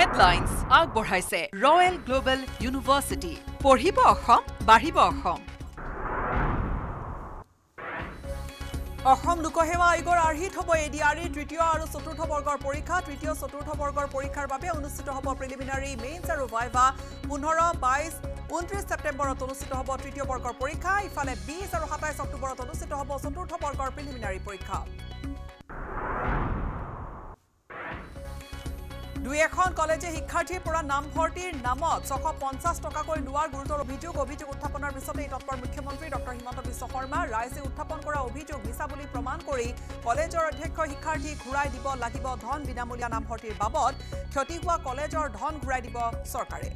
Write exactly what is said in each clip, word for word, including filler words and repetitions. Headlines আগবঢ়াইছে Royal Global University. পঢ়িব অসম, বাঢ়িব অসম। অসম লোকসেৱা আয়োগৰ আৰ্হিত হ'ব এ ডি আৰ ই তৃতীয় আৰু চতুৰ্থ বৰ্গৰ পৰীক্ষা। তৃতীয় চতুৰ্থ বৰ্গৰ পৰীক্ষাৰ বাবে অনুষ্ঠিত হ'ব প্ৰিলিমিনাৰী মেইনছ আৰু ভাইভা। পোন্ধৰ বাইশ ঊনত্ৰিছ ছেপ্টেম্বৰত অনুষ্ঠিত হ'ব তৃতীয় বৰ্গৰ পৰীক্ষা। ইফালে বিশ আৰু সাতাইছ অক্টোবৰত অনুষ্ঠিত হ'ব চতুৰ্থ বৰ্গৰ প্ৰিলিমিনাৰী পৰীক্ষা। দুই এখন কলেজে শিক্ষাৰ্থীৰ পৰা নামভৰ্তিৰ নামত ছশ পঞ্চাছ টকাকৈ লোৱাৰ গুৰুতৰ অভিযোগ অভিযোগ উত্থাপনৰ পিছতে এই তৎপৰ মুখ্যমন্ত্ৰী ডক্টৰ হিমন্ত বিশ্ব শৰ্মা। ৰাইজে উত্থাপন কৰা অভিযোগ মিছা বুলি প্ৰমাণ কৰি কলেজৰ অধ্যক্ষ শিক্ষাৰ্থী ঘূৰাই দিব লাগিব ধন। বিনামূলীয়া নামভৰ্তিৰ বাবদ ক্ষতি হোৱা কলেজৰ ধন ঘূৰাই দিব চৰকাৰে।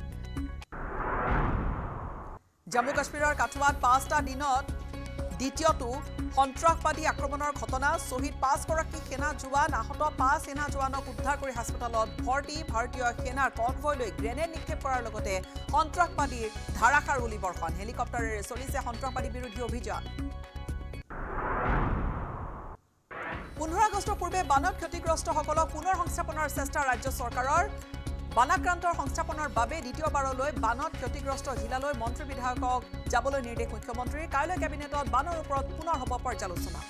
জম্মু কাশ্মীৰৰ কাঠুৱাত পাঁচটা দিনত দ্বিতীয়টো সন্ত্ৰাসবাদী আক্ৰমণৰ ঘটনা। শ্বহীদ পাঁচগৰাকী সেনা জোৱান, আহত পাঁচ সেনা জোৱানক উদ্ধাৰ কৰি হাস্পতালত ভৰ্তি। ভাৰতীয় সেনাৰ কনভয়লৈ গ্ৰেনেড নিক্ষেপ কৰাৰ লগতে সন্ত্ৰাসবাদীৰ ধাৰাসাৰ গুলীবৰ্ষণ। হেলিকপ্টাৰেৰে চলিছে সন্ত্ৰাসবাদী বিৰোধী অভিযান। পোন্ধৰ আগষ্টৰ পূৰ্বে বানত ক্ষতিগ্ৰস্তসকলক পুনৰ সংস্থাপনৰ চেষ্টা ৰাজ্য চৰকাৰৰ। বানাক্ৰান্তৰ সংস্থাপনৰ বাবে দ্বিতীয়বাৰলৈ বানত ক্ষতিগ্ৰস্ত জিলালৈ মন্ত্ৰী বিধায়কক যাবলৈ নিৰ্দেশ মুখ্যমন্ত্ৰীৰ। কাইলৈ কেবিনেটত বানৰ ওপৰত পুনৰ হ'ব পৰ্যালোচনা।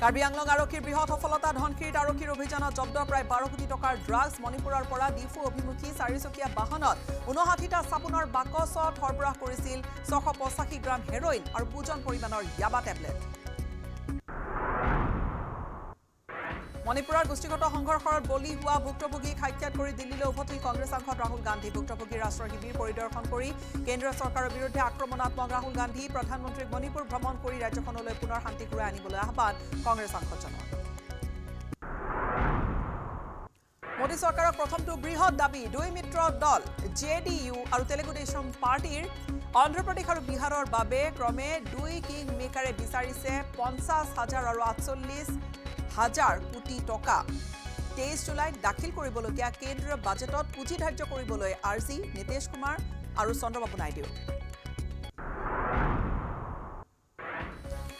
কাৰ্বি আংলং আৰক্ষীৰ বৃহৎ সফলতা। ধনশিৰিত আৰক্ষীৰ অভিযানত জব্দ প্ৰায় বাৰ কোটি টকাৰ ড্ৰাগছ। মণিপুৰৰ পৰা ডিফু অভিমুখী চাৰিচকীয়া বাহনত ঊনষাঠিটা চাবোনৰ বাকচত সৰবৰাহ কৰিছিল ছশ পঁচাশী গ্ৰাম হেৰইন আৰু বুজন পৰিমাণৰ য়াবা টেবলেট। মণিপুৰৰ গোষ্ঠীগত সংঘৰ্ষৰ বলি হোৱা ভুক্তভোগীক সাক্ষাৎ কৰি দিল্লীলৈ উভতি কংগ্ৰেছ সাংসদ ৰাহুল গান্ধী। ভুক্তভোগীৰ ৰাষ্ট্ৰৰ শিবিৰ পৰিদৰ্শন কৰি কেন্দ্ৰীয় চৰকাৰৰ বিৰুদ্ধে আক্ৰমণাত্মক ৰাহুল গান্ধী। প্ৰধানমন্ত্ৰীক মণিপুৰ ভ্ৰমণ কৰি ৰাজ্যখনলৈ পুনৰ শান্তি ঘূৰাই আনিবলৈ আহ্বান কংগ্ৰেছ সাংসদজনৰ। মোদী চৰকাৰক প্ৰথমটো বৃহৎ দাবী। দুই মিত্ৰ দল জে ডি ইউ আৰু তেলেগু দেশম পাৰ্টীৰ অন্ধ্ৰপ্ৰদেশ আৰু বিহাৰৰ বাবে ক্ৰমে দুই কিং মেকাৰে বিচাৰিছে পঞ্চাছ হাজাৰ আৰু আঠচল্লিছ হাজাৰ কোটি টকা। তেইছ জুলাইত দাখিল কৰিবলগীয়া কেন্দ্ৰীয় বাজেটত পুঁজি ধাৰ্য কৰিবলৈ আৰ্জি নীতিশ কুমাৰ আৰু চন্দ্ৰবাবু নাইডুৰ।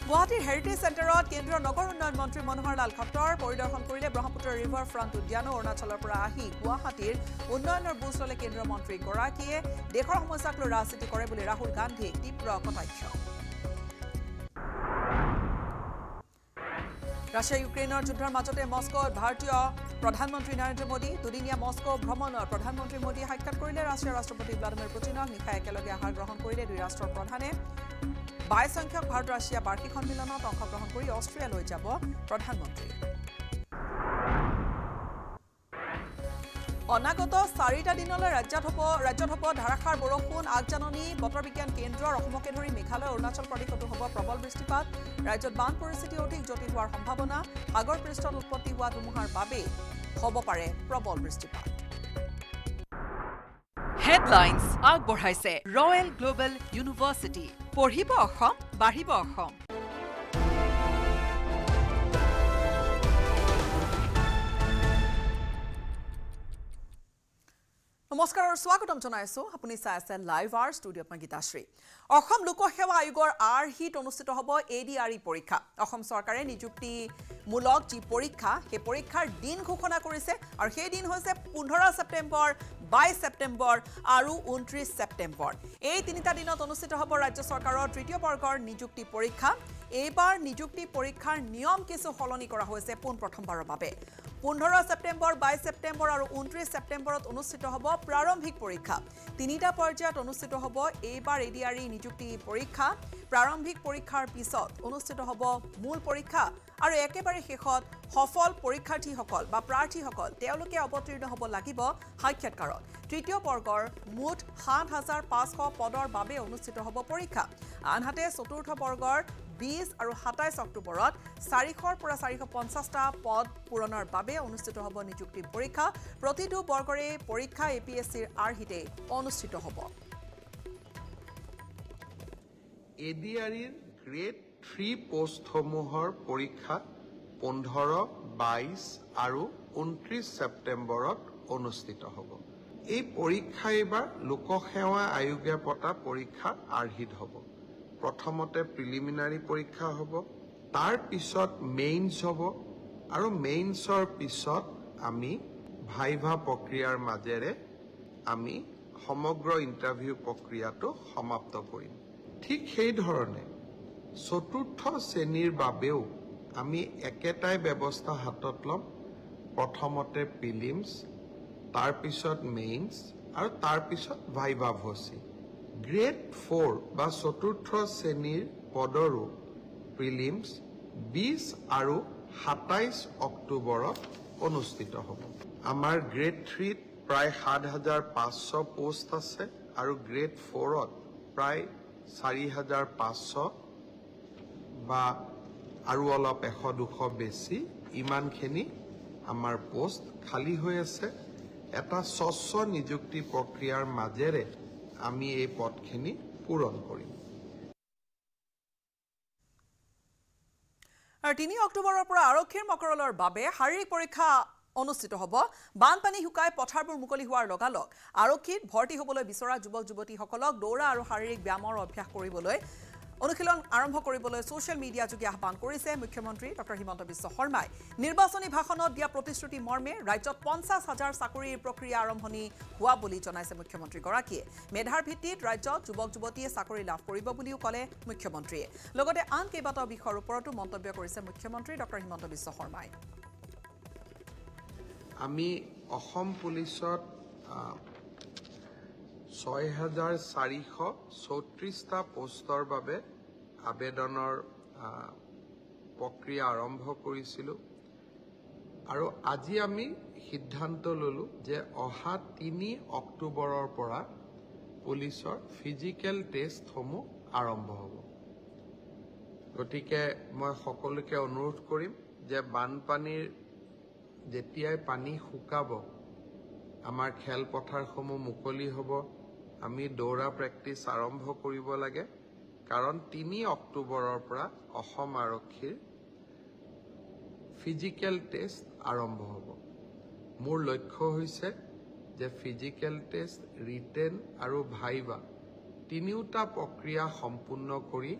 গুৱাহাটীৰ হেৰিটেজ চেণ্টাৰত কেন্দ্ৰীয় নগৰ উন্নয়ন মন্ত্ৰী মনোহৰ লাল খট্টৰ পৰিদৰ্শন কৰিলে ব্ৰহ্মপুত্ৰ ৰিভাৰ ফ্ৰণ্ট উদ্যানো। অৰুণাচলৰ পৰা আহি গুৱাহাটীৰ উন্নয়নৰ বুজ ল'লে কেন্দ্ৰীয় মন্ত্ৰীগৰাকীয়ে। দেশৰ সমস্যাক লৈ ৰাজনীতি কৰে বুলি ৰাহুল গান্ধীক তীব্ৰ কটাক্ষ। ৰাছিয়া ইউক্ৰেইনৰ যুদ্ধৰ মাজতে মস্কোত ভাৰতীয় প্ৰধানমন্ত্ৰী নৰেন্দ্ৰ মোদী। দুদিনীয়া মস্কো ভ্ৰমণৰ প্ৰধানমন্ত্ৰী মোদীয়ে সাক্ষাৎ কৰিলে ৰাছিয়াৰ ৰাষ্ট্ৰপতি ভ্লাডিমিৰ পুটিনক। নিশা একেলগে আহাৰ গ্ৰহণ কৰিলে দুই ৰাষ্ট্ৰৰ প্ৰধানে। বাইছ সংখ্যক ভাৰত ৰাছিয়া বাৰ্ষিক সন্মিলনত অংশগ্ৰহণ কৰি অষ্ট্ৰিয়ালৈ যাব প্ৰধানমন্ত্ৰী। অনাগত চাৰিটা দিনলৈ ৰাজ্যত হ'ব ৰাজ্যত হ'ব ধাৰাসাৰ বৰষুণ। আগজাননী বতৰ বিজ্ঞান কেন্দ্ৰৰ। অসমকে ধৰি মেঘালয়, অৰুণাচল প্ৰদেশতো হ'ব প্ৰবল বৃষ্টিপাত। ৰাজ্যত বান পৰিস্থিতি অধিক জটিল হোৱাৰ সম্ভাৱনা। সাগৰ পৃষ্ঠত উৎপত্তি হোৱা ধুমুহাৰ বাবে হ'ব পাৰে প্ৰবল বৃষ্টিপাত। হেডলাইনছ আগবঢ়াইছে ৰয়েল গ্লোবেল ইউনিভাৰ্চিটি। পঢ়িব অসম, বাঢ়িব অসম। নমস্কাৰ আৰু স্বাগতম জনাইছোঁ। আপুনি চাই আছে লাইভ আৰ ষ্টুডিঅ'ত, মই গীতাশ্ৰী। অসম লোকসেৱা আয়োগৰ আৰ্হিত অনুষ্ঠিত হ'ব এ ডি আৰ ই পৰীক্ষা। অসম চৰকাৰে নিযুক্তিমূলক যি পৰীক্ষা, সেই পৰীক্ষাৰ দিন ঘোষণা কৰিছে আৰু সেই দিন হৈছে পোন্ধৰ ছেপ্টেম্বৰ, বাইছ ছেপ্টেম্বৰ আৰু ঊনত্ৰিছ ছেপ্টেম্বৰ। এই তিনিটা দিনত অনুষ্ঠিত হ'ব ৰাজ্য চৰকাৰৰ তৃতীয় বৰ্গৰ নিযুক্তি পৰীক্ষা। এইবাৰ নিযুক্তি পৰীক্ষাৰ নিয়ম কিছু সলনি কৰা হৈছে পোনপ্ৰথমবাৰৰ বাবে। পোন্ধৰ ছেপ্টেম্বৰ, বাইছ ছেপ্টেম্বৰ আৰু ঊনত্ৰিছ ছেপ্টেম্বৰত অনুষ্ঠিত হ'ব প্ৰাৰম্ভিক পৰীক্ষা। তিনিটা পৰ্যায়ত অনুষ্ঠিত হ'ব এইবাৰ এ ডি আৰ ই নিযুক্তি পৰীক্ষা। প্ৰাৰম্ভিক পৰীক্ষাৰ পিছত অনুষ্ঠিত হ'ব মূল পৰীক্ষা আৰু একেবাৰে শেষত সফল পৰীক্ষাৰ্থীসকল বা প্ৰাৰ্থীসকল তেওঁলোকে অৱতীৰ্ণ হ'ব লাগিব সাক্ষাৎকাৰত। তৃতীয় বৰ্গৰ মুঠ সাত হাজাৰ পাঁচশ পদৰ বাবে অনুষ্ঠিত হ'ব পৰীক্ষা। আনহাতে চতুৰ্থ বৰ্গৰ বিশ আৰু সাতাইছ অক্টোবৰত চাৰিশৰ পৰা চাৰিশ পঞ্চাছটা পদ পূৰণৰ বাবে অনুষ্ঠিত হ'ব নিযুক্তি পৰীক্ষা। প্ৰতিটো বৰ্গৰে পৰীক্ষা এ পি এছ চিৰ আৰ্হিতে অনুষ্ঠিত হ'ব। এ ডি আৰ ইৰ গ্ৰেড থ্ৰী পোষ্টসমূহৰ পৰীক্ষা পোন্ধৰ, বাইছ আৰু ঊনত্ৰিছ ছেপ্টেম্বৰত অনুষ্ঠিত হ'ব। এই পৰীক্ষা এইবাৰ লোকসেৱা আয়োগে পতা পৰীক্ষাৰ আৰ্হিত হ'ব। প্ৰথমতে প্ৰিলিমিনাৰী পৰীক্ষা হ'ব, তাৰপিছত মেইনছ হ'ব, আৰু মেইনছৰ পিছত আমি ভাইভা প্ৰক্ৰিয়াৰ মাজেৰে আমি সমগ্ৰ ইণ্টাৰভিউ প্ৰক্ৰিয়াটো সমাপ্ত কৰিম। ঠিক সেই ধৰণে চতুৰ্থ শ্ৰেণীৰ বাবেও আমি একেটাই ব্যৱস্থা হাতত ল'ম। প্ৰথমতে প্ৰিলিমছ, তাৰপিছত মেইনছ আৰু তাৰপিছত ভাইভা ভচি। গ্ৰেড ফ'ৰ বা চতুৰ্থ শ্ৰেণীৰ পদৰো প্ৰিলিমছ বিশ আৰু সাতাইছ অক্টোবৰত অনুষ্ঠিত হ'ব। আমাৰ গ্ৰেড থ্ৰীত প্ৰায় সাত হাজাৰ পাঁচশ পোষ্ট আছে আৰু গ্ৰেড ফ'ৰত প্ৰায় চাৰি হাজাৰ পাঁচশ বা আৰু অলপ এশ দুশ বেছি, ইমানখিনি আমাৰ পোষ্ট খালী হৈ আছে। এটা স্বচ্ছ নিযুক্তি প্ৰক্ৰিয়াৰ মাজেৰে আমি এই পদখিনি পূৰণ কৰিম। আৰু তিনি অক্টোবৰৰ পৰা আৰক্ষীৰ মকৰলৰ বাবে শাৰীৰিক পৰীক্ষা অনুষ্ঠিত হ'ব। বানপানী শুকাই পথাৰবোৰ মুকলি হোৱাৰ লগালগ আৰক্ষীত ভৰ্তি হ'বলৈ বিচৰা যুৱক যুৱতীসকলক দৌৰা আৰু শাৰীৰিক ব্যায়ামৰ অভ্যাস কৰিবলৈ অনুশীলন আৰম্ভ কৰিবলৈ ছ'চিয়েল মিডিয়া যোগে আহ্বান কৰিছে মুখ্যমন্ত্ৰী ডক্টৰ হিমন্ত বিশ্ব শৰ্মাই। নিৰ্বাচনী ভাষণত দিয়া প্ৰতিশ্ৰুতি মৰ্মে ৰাজ্যত পঞ্চাছ হাজাৰ চাকৰিৰ প্ৰক্ৰিয়া আৰম্ভণি হোৱা বুলি জনাইছে মুখ্যমন্ত্ৰীগৰাকীয়ে। মেধাৰ ভিত্তিত ৰাজ্যত যুৱক যুৱতীয়ে চাকৰি লাভ কৰিব বুলিও ক'লে মুখ্যমন্ত্ৰীয়ে। লগতে আন কেইবাটাও বিষয়ৰ ওপৰতো মন্তব্য কৰিছে মুখ্যমন্ত্ৰী ডক্টৰ হিমন্ত বিশ্ব শৰ্মাই। আমি অসম পুলিচত ছয় হাজাৰ চাৰিশ চৌত্ৰিছটা পোষ্টৰ বাবে আবেদনৰ প্ৰক্ৰিয়া আৰম্ভ কৰিছিলোঁ আৰু আজি আমি সিদ্ধান্ত ল'লোঁ যে অহা তিনি অক্টোবৰৰ পৰা পুলিচৰ ফিজিকেল টেষ্টসমূহ আৰম্ভ হ'ব। গতিকে মই সকলোকে অনুৰোধ কৰিম যে বানপানীৰ যেতিয়াই পানী শুকাব আমাৰ খেলপথাৰসমূহ মুকলি হ'ব, আমি দৌৰা প্ৰেক্টিচ আৰম্ভ কৰিব লাগে। কাৰণ তিনি অক্টোবৰৰ পৰা অসম আৰক্ষীৰ ফিজিকেল টেষ্ট আৰম্ভ হ'ব। মোৰ লক্ষ্য হৈছে যে ফিজিকেল টেষ্ট, ৰিটেন আৰু ভাইভা তিনিওটা প্ৰক্ৰিয়া সম্পূৰ্ণ কৰি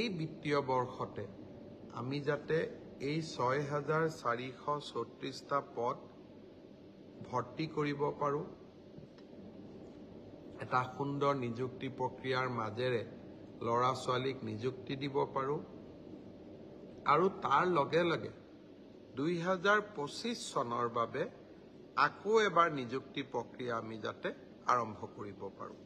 এই বিত্তীয় বৰ্ষতে আমি যাতে এই ছয় হাজাৰ চাৰিশ চৌত্ৰিছটা পদ ভৰ্তি কৰিব পাৰোঁ। এটা সুন্দৰ নিযুক্তি প্ৰক্ৰিয়াৰ মাজেৰে ল'ৰা ছোৱালীক নিযুক্তি দিব পাৰোঁ। আৰু তাৰ লগে লগে দুই হাজাৰ পঁচিছ চনৰ বাবে আকৌ এবাৰ নিযুক্তি প্ৰক্ৰিয়া আমি যাতে আৰম্ভ কৰিব পাৰোঁ।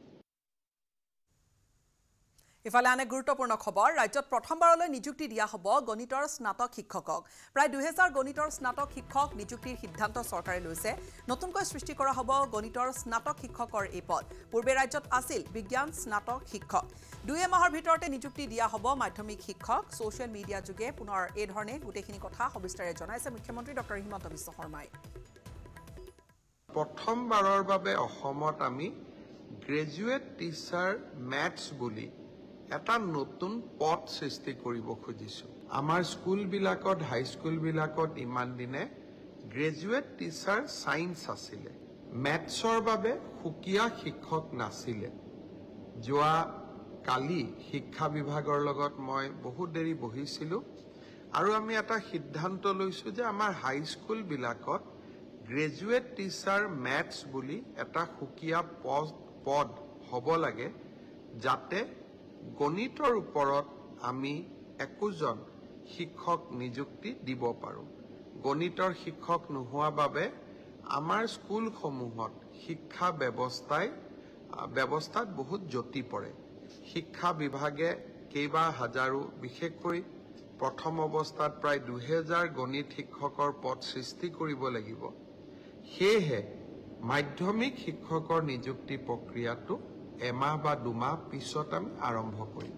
ইফালে আন এক গুৰুত্বপূৰ্ণ খবৰ, ৰাজ্যত প্ৰথমবাৰলৈ নিযুক্তি দিয়া হ'ব গণিতৰ স্নাতক শিক্ষকক। প্ৰায় দুহেজাৰ গণিতৰ স্নাতক শিক্ষক নিযুক্তিৰ সিদ্ধান্ত চৰকাৰে লৈছে। নতুনকৈ সৃষ্টি কৰা হ'ব গণিতৰ স্নাতক শিক্ষকৰ এই পদ। পূৰ্বে ৰাজ্যত আছিল বিজ্ঞান স্নাতক শিক্ষক। দুই এমাহৰ ভিতৰতে নিযুক্তি দিয়া হ'ব মাধ্যমিক শিক্ষক। ছ'চিয়েল মিডিয়া যোগে পুনৰ এই ধৰণে গোটেইখিনি কথা সবিস্তাৰে জনাইছে মুখ্যমন্ত্ৰী ডক্টৰ হিমন্ত বিশ্ব শৰ্মাই। প্ৰথমবাৰৰ বাবে অসমত আমি গ্ৰেজুৱেট টিচাৰ মেথছ বুলি এটা নতুন পথ সৃষ্টি কৰিব খুজিছোঁ। আমাৰ স্কুলবিলাকত, হাইস্কুলবিলাকত ইমান দিনে গ্ৰেজুৱেট টিচাৰ ছায়েন্স আছিলে, মেথছৰ বাবে সুকীয়া শিক্ষক নাছিলে। যোৱা কালি শিক্ষা বিভাগৰ লগত মই বহুত দেৰি বহিছিলোঁ আৰু আমি এটা সিদ্ধান্ত লৈছোঁ যে আমাৰ হাইস্কুলবিলাকত গ্ৰেজুৱেট টিচাৰ মেথছ বুলি এটা সুকীয়া পদ পদ হ'ব লাগে, যাতে গণিতৰ ওপৰত আমি একোজন শিক্ষক নিযুক্তি দিব পাৰোঁ। গণিতৰ শিক্ষক নোহোৱা বাবে আমাৰ স্কুলসমূহত শিক্ষা ব্যৱস্থাই ব্যৱস্থাত বহুত জটি পৰে। শিক্ষা বিভাগে কেইবা হাজাৰো, বিশেষকৈ প্ৰথম অৱস্থাত প্ৰায় দুহেজাৰ গণিত শিক্ষকৰ পদ সৃষ্টি কৰিব লাগিব। সেয়েহে মাধ্যমিক শিক্ষকৰ নিযুক্তি প্ৰক্ৰিয়াটো এমাহ বা দুমাহ পিছত আমি আৰম্ভ কৰিম।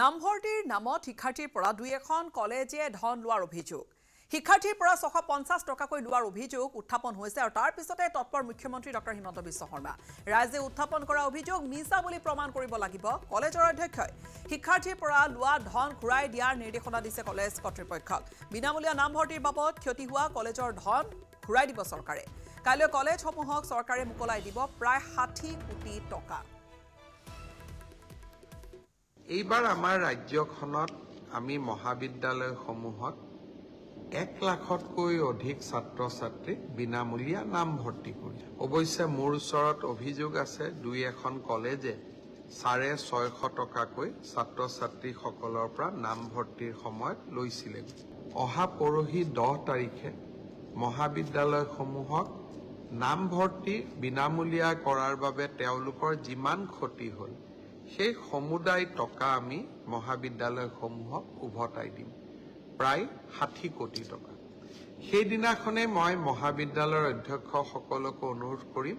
নামভৰ্তিৰ নামত শিক্ষাৰ্থীৰ পৰা দুই এখন কলেজে ধন লোৱাৰ অভিযোগ, শিক্ষাৰ্থীৰ পৰা ছশ পঞ্চাছ টকাকৈ লোৱাৰ অভিযোগ উত্থাপন হৈছে আৰু তাৰ পিছতে তৎপৰ মুখ্যমন্ত্ৰী ডক্টৰ হিমন্ত বিশ্ব শৰ্মা। ৰাইজে উত্থাপন কৰা অভিযোগ মিছা বুলি প্ৰমাণ কৰিব লাগিব। কলেজৰ অধ্যক্ষই শিক্ষাৰ্থীৰ পৰা লোৱা ধন ঘূৰাই দিয়াৰ নিৰ্দেশনা দিছে কলেজ কৰ্তৃপক্ষক। বিনামূলীয়া নামভৰ্তিৰ বাবদ ক্ষতি হোৱা কলেজৰ ধন ঘূৰাই দিব চৰকাৰে। কাইলৈ কলেজসমূহক চৰকাৰে মুকলাই দিব প্ৰায় ষাঠি কোটি টকা। এইবাৰ আমাৰ ৰাজ্যখনত আমি মহাবিদ্যালয়সমূহত এক লাখতকৈ অধিক ছাত্ৰ ছাত্ৰী বিনামূলীয়া নামভৰ্তি কৰি। অৱশ্যে মোৰ ওচৰত অভিযোগ আছে, দুই এখন কলেজে চাৰে ছয়শ টকাকৈ ছাত্ৰ ছাত্ৰীসকলৰ পৰা নামভৰ্তিৰ সময়ত লৈছিলে। অহা পৰহি দহ তাৰিখে মহাবিদ্যালয়সমূহক নামভৰ্তি বিনামূলীয়া কৰাৰ বাবে তেওঁলোকৰ যিমান ক্ষতি হ'ল, সেই সমুদায় টকা আমি মহাবিদ্যালয়সমূহক উভতাই দিম, প্ৰায় ষাঠি কোটি টকা। সেইদিনাখনে মই মহাবিদ্যালয়ৰ অধ্যক্ষসকলকো অনুৰোধ কৰিম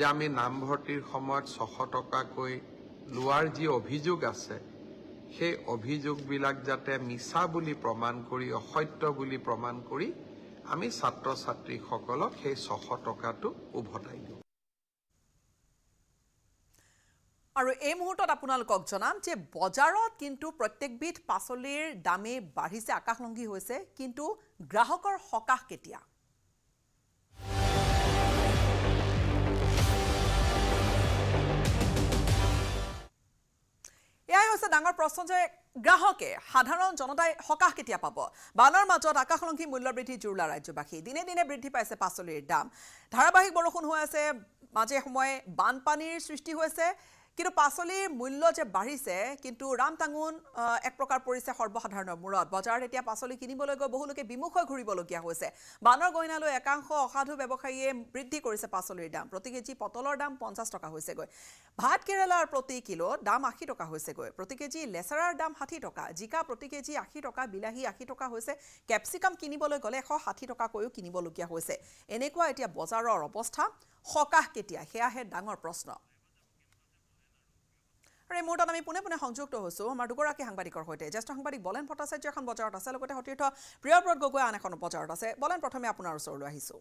যে আমি নামভৰ্তিৰ সময়ত ছশ টকাকৈ লোৱাৰ যি অভিযোগ আছে, সেই অভিযোগবিলাক যাতে মিছা বুলি প্ৰমাণ কৰি, অসত্য বুলি প্ৰমাণ কৰি আমি ছাত্ৰ ছাত্ৰীসকলক সেই ছশ টকাটো উভতাই দিওঁ। আৰু এই মুহূৰ্তত আপোনালোকক জনাম যে বজাৰত কিন্তু প্ৰত্যেকবিধ পাচলিৰ দামেই বাঢ়িছে, আকাশলংঘী হৈছে, কিন্তু গ্ৰাহকৰ সকাহ কেতিয়া? এয়াই হৈছে ডাঙৰ প্ৰশ্ন যে গ্ৰাহকে, সাধাৰণ জনতাই সকাহ কেতিয়া পাব? বানৰ মাজত আকাশলংঘী মূল্যবৃদ্ধি জুৰুলা ৰাজ্যবাসী। দিনে দিনে বৃদ্ধি পাইছে পাচলিৰ দাম, ধাৰাবাহিক বৰষুণ হৈ আছে, মাজে সময়ে বানপানীৰ সৃষ্টি হৈছে, কিন্তু পাচলিৰ মূল্য যে বাঢ়িছে, কিন্তু ৰাম টাঙোন এক প্ৰকাৰ পৰিছে সৰ্বসাধাৰণৰ মূৰত। বজাৰত এতিয়া পাচলি কিনিবলৈ গৈ বহুলোকে বিমুখ হৈ ঘূৰিবলগীয়া হৈছে। বানৰ গইনালৈ একাংশ অসাধু ব্যৱসায়ীয়ে বৃদ্ধি কৰিছে পাচলিৰ দাম। প্ৰতি কেজি পটলৰ দাম পঞ্চাছ টকা হৈছেগৈ, ভাত কেৰেলাৰ প্ৰতি কিলো দাম আশী টকা হৈছেগৈ, প্ৰতি কেজি লেচেৰাৰ দাম ষাঠি টকা, জিকা প্ৰতি কেজি আশী টকা, বিলাহী আশী টকা হৈছে, কেপচিকাম কিনিবলৈ গ'লে এশ ষাঠি টকাকৈও কিনিবলগীয়া হৈছে। এনেকুৱা এতিয়া বজাৰৰ অৱস্থা। সকাহ কেতিয়া, সেয়াহে ডাঙৰ প্ৰশ্ন। আৰু এই মুহূৰ্তত আমি পোনে পোনে সংযুক্ত হৈছোঁ আমাৰ দুগৰাকী সাংবাদিকৰ সৈতে। জ্যেষ্ঠ সাংবাদিক বলেন ভট্টাচাৰ্য এখন বজাৰত আছে, লগতে সতীৰ্থ প্ৰিয়ব্ৰত গগৈ আন এখন বজাৰত আছে। বলেন, প্ৰথমে আপোনাৰ ওচৰলৈ আহিছোঁ।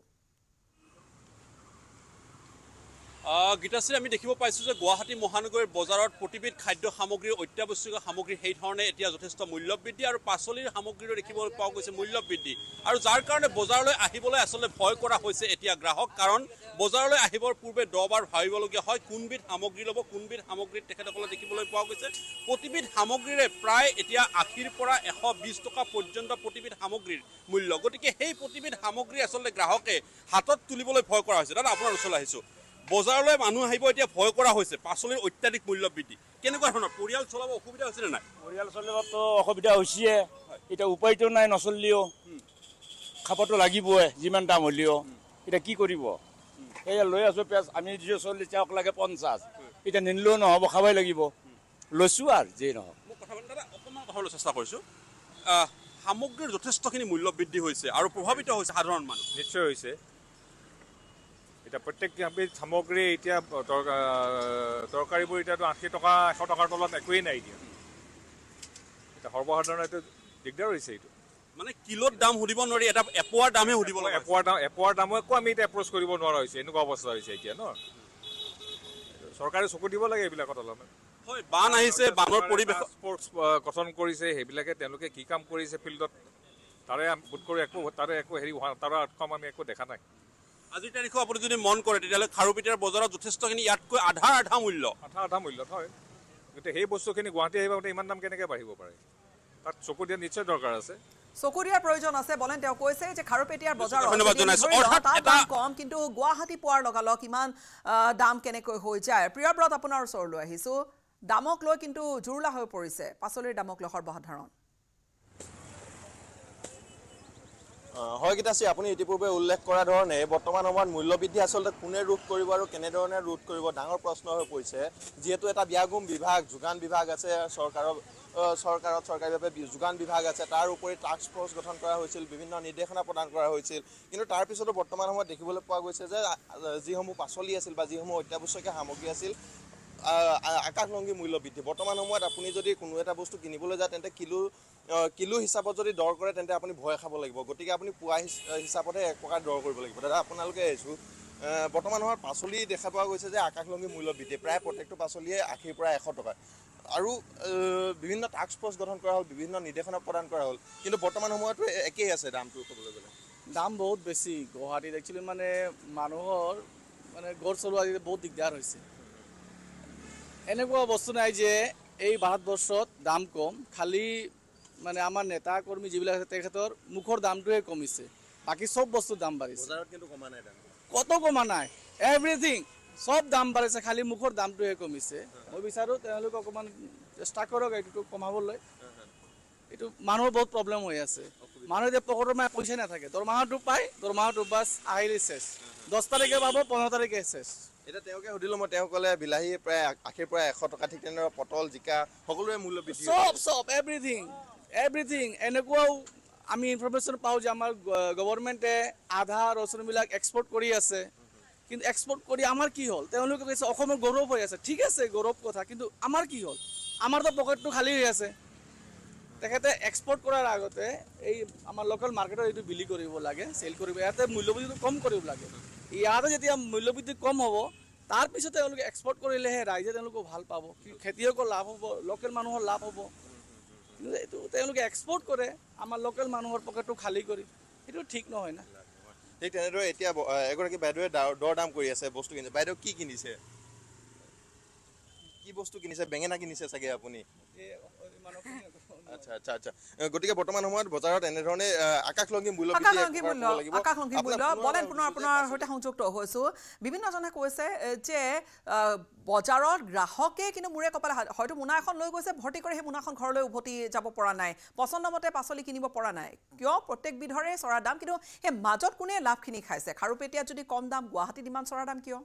গীতাশ্ৰী, আমি দেখিব পাইছোঁ যে গুৱাহাটী মহানগৰীৰ বজাৰত প্ৰতিবিধ খাদ্য সামগ্ৰীৰ, অত্যাৱশ্যকীয় সামগ্ৰীৰ সেই ধৰণে এতিয়া যথেষ্ট মূল্যবৃদ্ধি, আৰু পাচলিৰ সামগ্ৰীৰো দেখিবলৈ পোৱা গৈছে মূল্যবৃদ্ধি। আৰু যাৰ কাৰণে বজাৰলৈ আহিবলৈ আচলতে ভয় কৰা হৈছে এতিয়া গ্ৰাহক। কাৰণ বজাৰলৈ আহিবৰ পূৰ্বে দহবাৰ ভাবিবলগীয়া হয় কোনবিধ সামগ্ৰী ল'ব, কোনবিধ সামগ্ৰীত তেখেতসকলে দেখিবলৈ পোৱা গৈছে প্ৰতিবিধ সামগ্ৰীৰে প্ৰায় এতিয়া আশীৰ পৰা এশ বিছ টকা পৰ্যন্ত প্ৰতিবিধ সামগ্ৰীৰ মূল্য। গতিকে সেই প্ৰতিবিধ সামগ্ৰী আচলতে গ্ৰাহকে হাতত তুলিবলৈ ভয় কৰা হৈছে। দাদা, আপোনাৰ ওচৰলৈ আহিছোঁ। বজাৰলৈ মানুহ আহিব এতিয়া ভয় কৰা হৈছে পাচলিৰ অত্যাধিক মূল্যবৃদ্ধি, কেনেকুৱা ধৰণৰ পৰিয়াল চলাব অসুবিধা হৈছেনে নাই? পৰিয়াল চলাবতো অসুবিধা হৈছে, এতিয়া উপায়টো নাই, নচলিলেও খাবতো লাগিবই, যিমান দাম হ'লেও এতিয়া কি কৰিব। এয়া লৈ আছোঁ পিঁয়াজ, আমি যিটো চল্লিছ টকা লাগে পঞ্চাছ, এতিয়া নিনিলেও নহ'ব, খাবই লাগিব, লৈছোঁ আৰু যিয়ে নহওক। মই কথা দাদা অকণমান কথা লৈ চেষ্টা কৰিছোঁ। সামগ্ৰীৰ যথেষ্টখিনি মূল্যবৃদ্ধি হৈছে আৰু প্ৰভাৱিত হৈছে সাধাৰণ মানুহ। নিশ্চয় হৈছে, এতিয়া প্ৰত্যেক সামগ্ৰী এতিয়া তৰকাৰীবোৰ এতিয়াতো আশী টকা এশ টকাৰ তলত একোৱেই নাই এতিয়া। এতিয়া সৰ্বসাধাৰণে এইটো দিগদাৰ হৈছে। এইটো মানে কিলোত দাম সুধিব নোৱাৰি, এটা এপোৱাৰ দামে সুধিব লাগে। এপোৱাৰ দাম, এপোৱাৰ দামকো আমি এতিয়া এপ্ৰ'চ কৰিব নোৱাৰা হৈছে, এনেকুৱা অৱস্থা হৈছে এতিয়া ন। চৰকাৰে চকু দিব লাগে এইবিলাকত অলপমান। হয়, বান আহিছে, বানৰ পৰিৱেশ গঠন কৰিছে, সেইবিলাকে তেওঁলোকে কি কাম কৰিছে ফিল্ডত, তাৰে বোধ কৰি একো তাৰে একো হেৰি তাৰ আটকাম আমি একো দেখা নাই। আজিৰ তাৰিখে আপুনি যদি মন কৰে তেতিয়াহ'লে খাৰুপেটীয়াৰ বজাৰত যথেষ্টখিনি ইয়াতকৈ আধা আধা মূল্য আধা আধা মূল্যত হয়। গতিকে সেই বস্তুখিনি গুৱাহাটী আহিব ইমান দাম কেনেকৈ বাঢ়িব পাৰে, তাত চকু দিয়া নিশ্চয় দৰকাৰ আছে, চকু দিয়াৰ প্ৰয়োজন আছে। বলেন, তেওঁ কৈছে যে খাৰুপেটীয়াৰ বজাৰত দাম কম, কিন্তু গুৱাহাটী পোৱাৰ লগালগ ইমান দাম কেনেকৈ হৈ যায়। প্ৰিয়ব্ৰত, আপোনাৰ ওচৰলৈ আহিছোঁ। দামক লৈ কিন্তু জুৰুলা হৈ পৰিছে পাচলিৰ দামক লৈ সৰ্বসাধাৰণ। হয় গীতাশ্ৰী, আপুনি ইতিপূৰ্বে উল্লেখ কৰা ধৰণে বৰ্তমান সময়ত মূল্যবৃদ্ধি আচলতে কোনে ৰোধ কৰিব আৰু কেনেধৰণে ৰোধ কৰিব ডাঙৰ প্ৰশ্ন হৈ পৰিছে। যিহেতু এটা ব্যাগম বিভাগ, যোগান বিভাগ আছে চৰকাৰৰ, চৰকাৰত চৰকাৰীভাৱে যোগান বিভাগ আছে, তাৰ উপৰি টাস্ক ফ'ৰ্চ গঠন কৰা হৈছিল, বিভিন্ন নিৰ্দেশনা প্ৰদান কৰা হৈছিল, কিন্তু তাৰ পিছতো বৰ্তমান সময়ত দেখিবলৈ পোৱা গৈছে যে যিসমূহ পাচলি আছিল বা যিসমূহ অত্যাৱশ্যকীয় সামগ্ৰী আছিল আকাশলংঘী মূল্য বৃদ্ধি। বৰ্তমান সময়ত আপুনি যদি কোনো এটা বস্তু কিনিবলৈ যায় তেন্তে কিলো কিলো হিচাপত যদি দৰ কৰে তেন্তে আপুনি ভয় খাব লাগিব। গতিকে আপুনি পোৱা হিচাপতহে এক প্ৰকাৰ দৰ কৰিব লাগিব। দাদা, আপোনালোকে আহিছোঁ। বৰ্তমান সময়ত পাচলি দেখা পোৱা গৈছে যে আকাশলংঘী মূল্য বৃদ্ধি, প্ৰায় প্ৰত্যেকটো পাচলিয়ে আশীৰ পৰা এশ টকা, আৰু বিভিন্ন টাস্ক ফ'ৰ্চ গঠন কৰা হ'ল, বিভিন্ন নিৰ্দেশনা প্ৰদান কৰা হ'ল, কিন্তু বৰ্তমান সময়তো একেই আছে দামটো। ক'বলৈ গ'লে দাম বহুত বেছি গুৱাহাটীত। একচুৱেলি মানে মানুহৰ মানে ঘৰ চলোৱা বহুত দিগদাৰ হৈছে, এনেকুৱা বস্তু নাই যে এই ভারতবর্ষত দাম কম, খালি মানে আমার নেতা কর্মী যেগুলো আছে তেখেতর মুখর দামটোৱে কমিছে, বাকি সব বস্তুর দাম বাড়িছে। কত কমা নাই, এভরিথিং সব দাম বাড়িছে, খালি মুখর দামটোৱে কমিছে। মই বিচাৰো তেওঁলোকে অকণমান চেষ্টা কৰক এইটো কমাবলৈ। এইটো মানুহৰ বহুত প্ৰব্লেম হৈ আছে, মানুহে যে পকেটৰ মাই পইচা নাথাকে, দৰমাহাটো পায়, দৰমাহাটো বাছ আহিলে শেষ, দহ তাৰিখে পাব পোন্ধৰ তাৰিখে শেষ। এতিয়া তেওঁকে সুধিলোঁ মই, তেওঁ ক'লে বিলাহী প্ৰায় আশীৰ পৰা এশ টকা, ঠিক তেনেদৰে পটল, জিকা সকলোৰে মূল্য বৃদ্ধি, চব চব এভৰিথিং এভৰিথিং। এনেকুৱাও আমি ইনফৰমেশ্যন পাওঁ যে আমাৰ গভৰ্ণমেণ্টে আধা ৰচনবিলাক এক্সপৰ্ট কৰি আছে, কিন্তু এক্সপৰ্ট কৰি আমাৰ কি হ'ল? তেওঁলোকে কৈছে অসমৰ গৌৰৱ হৈ আছে, ঠিক আছে গৌৰৱ কথা, কিন্তু আমাৰ কি হ'ল? আমাৰতো পকেটটো খালী হৈ আছে। তেখেতে এক্সপৰ্ট কৰাৰ আগতে এই আমাৰ লোকেল মাৰ্কেটত এইটো বিলি কৰিব লাগে, চেল কৰিব, ইয়াতে মূল্যবৃদ্ধিটো কম কৰিব লাগে। ইয়াতে যেতিয়া মূল্যবৃদ্ধি কম হ'ব, তাৰপিছত তেওঁলোকে এক্সপৰ্ট কৰিলেহে ৰাইজে তেওঁলোকক ভাল পাব, খেতিয়কৰ লাভ হ'ব, লোকেল মানুহৰ লাভ হ'ব। কিন্তু এইটো তেওঁলোকে এক্সপৰ্ট কৰে, আমাৰ লোকেল মানুহৰ পকেটটো খালী কৰি, সেইটো ঠিক নহয় না। ঠিক তেনেদৰে এতিয়া এগৰাকী বাইদেৱে দৰ দাম কৰি আছে বস্তু কিনিছে। বাইদেউ কি কিনিছে? কি বস্তু কিনিছে? বেঙেনা কিনিছে চাগে আপুনি? আচ্ছা আচ্ছা আচ্ছা। গতিকে বৰ্তমান সময়ত বজাৰত এনেধৰণে আকাশলংঘী মূল্য বৃদ্ধি লাগিব। আকাশলংঘী মূল্য বলেন পুনৰ আপোনাৰ সৈতে সংযুক্ত হৈছো। বিভিন্নজনে কৈছে যে বজাৰত গ্ৰাহকে কিন্তু মূৰে কপালে হয়তো মোনা এখন লৈ গৈছে, ভৰ্তি কৰি সেই মোনাখন ঘৰলৈ উভতি যাব পৰা নাই, পচন্দমতে পাচলি কিনিব পৰা নাই, কিয় প্ৰত্যেকবিধৰে চৰা দাম। কিন্তু সেই মাজত কোনে লাভখিনি খাইছে? খাৰুপেটীয়াত যদি কম দাম, গুৱাহাটীত ইমান চৰা দাম কিয়?